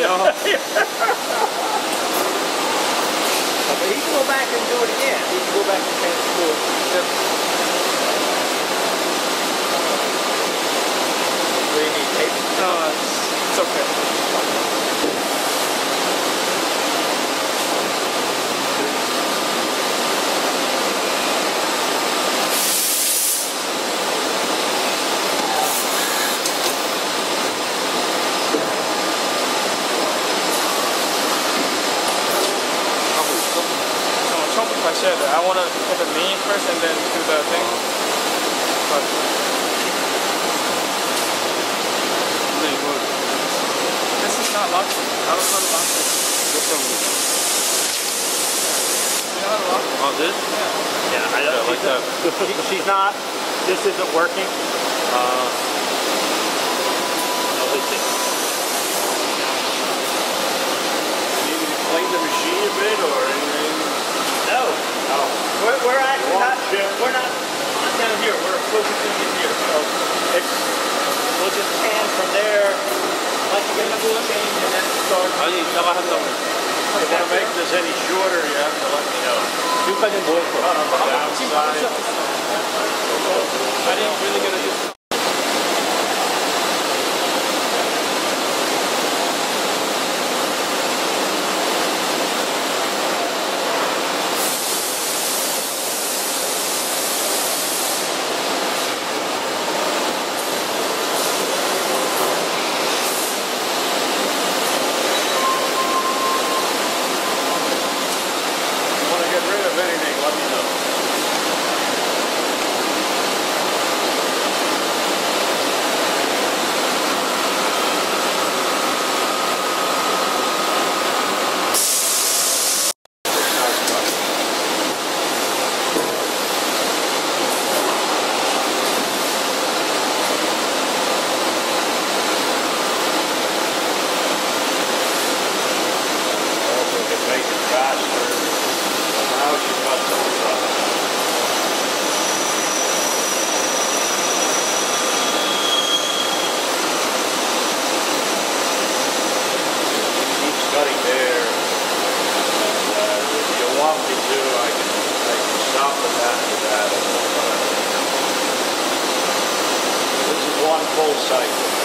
know. But he can go back and do it again. He can go back and change the course. Do you need tape? No, it's okay. I want to hit the knee first and then do the thing. But this is not locked. I don't know how to lock this. This one. You know how to lock it? Oh, this? Yeah. Yeah, I don't like that. She's not. This isn't working. Do you need to clean the machine a bit or anything? No. No. We're actually not, we're not down here, we're focusing in here. So it's, we'll just pan from there, like you get a little change and then start. I need to if I make this any shorter, you have to let me know. You can do it for outside. I didn't really get to do something. Full cycle.